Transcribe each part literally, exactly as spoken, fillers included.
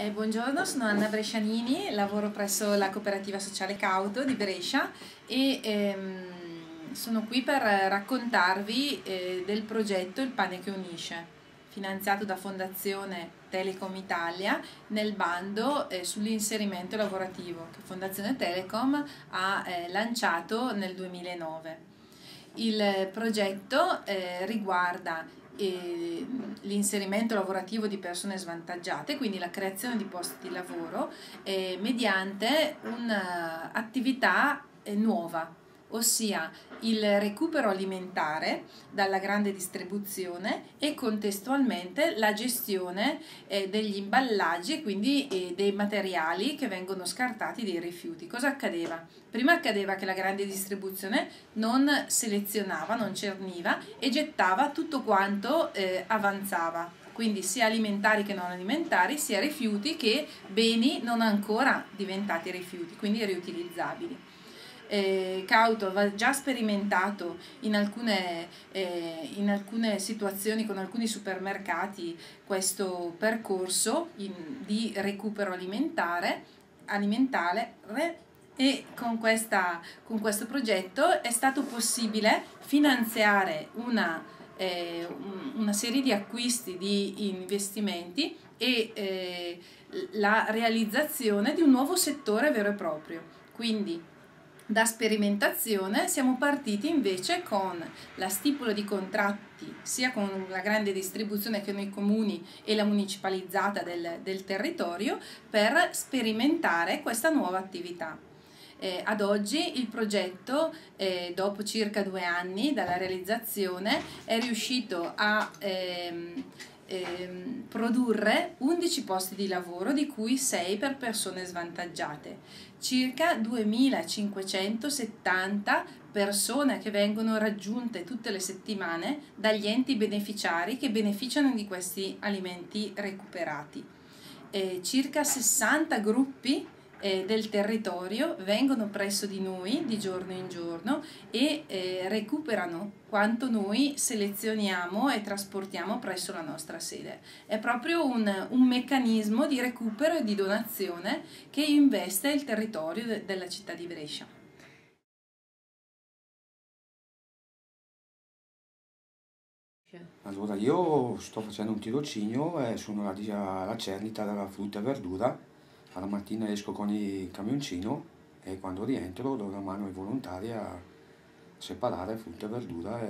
Eh, buongiorno, sono Anna Brescianini, lavoro presso la cooperativa sociale Cauto di Brescia e ehm, sono qui per raccontarvi eh, del progetto Il pane che unisce, finanziato da Fondazione Telecom Italia nel bando eh, sull'inserimento lavorativo che Fondazione Telecom ha eh, lanciato nel duemilanove. Il progetto eh, riguarda l'inserimento lavorativo di persone svantaggiate, quindi la creazione di posti di lavoro eh, mediante un'attività eh, nuova, ossia il recupero alimentare dalla grande distribuzione e contestualmente la gestione eh, degli imballaggi e quindi eh, dei materiali che vengono scartati, dei rifiuti. Cosa accadeva? Prima accadeva che la grande distribuzione non selezionava, non cerniva e gettava tutto quanto eh, avanzava, quindi sia alimentari che non alimentari, sia rifiuti che beni non ancora diventati rifiuti, quindi riutilizzabili. Eh, Cauto aveva già sperimentato in alcune, eh, in alcune situazioni con alcuni supermercati questo percorso in, di recupero alimentare, alimentare e con, questa, con questo progetto è stato possibile finanziare una, eh, una serie di acquisti di investimenti e eh, la realizzazione di un nuovo settore vero e proprio. Quindi da sperimentazione siamo partiti invece con la stipula di contratti sia con la grande distribuzione che con i comuni e la municipalizzata del, del territorio per sperimentare questa nuova attività. Eh, ad oggi il progetto, eh, dopo circa due anni dalla realizzazione, è riuscito a ehm, Ehm, produrre undici posti di lavoro, di cui sei per persone svantaggiate, circa duemilacinquecentosettanta persone che vengono raggiunte tutte le settimane dagli enti beneficiari che beneficiano di questi alimenti recuperati. Eh, circa sessanta gruppi eh, del territorio vengono presso di noi di giorno in giorno e eh, recuperano quanto noi selezioniamo e trasportiamo presso la nostra sede. È proprio un, un meccanismo di recupero e di donazione che investe il territorio de- della città di Brescia. Allora, io sto facendo un tirocinio e sono alla, alla cernita della frutta e verdura. Alla mattina esco con il camioncino e quando rientro do la mano ai volontari a separare frutta e verdura e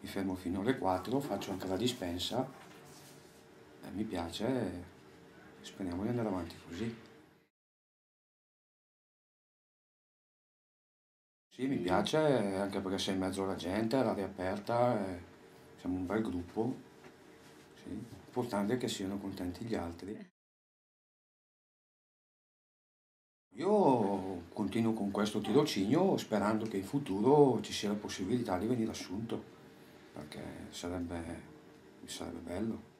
mi fermo fino alle quattro, faccio anche la dispensa e mi piace e speriamo di andare avanti così. Sì, mi piace anche perché sei in mezzo alla gente, all'aria aperta, siamo un bel gruppo, sì, l'importante è che siano contenti gli altri. Io continuo con questo tirocinio sperando che in futuro ci sia la possibilità di venire assunto, perché sarebbe, sarebbe bello.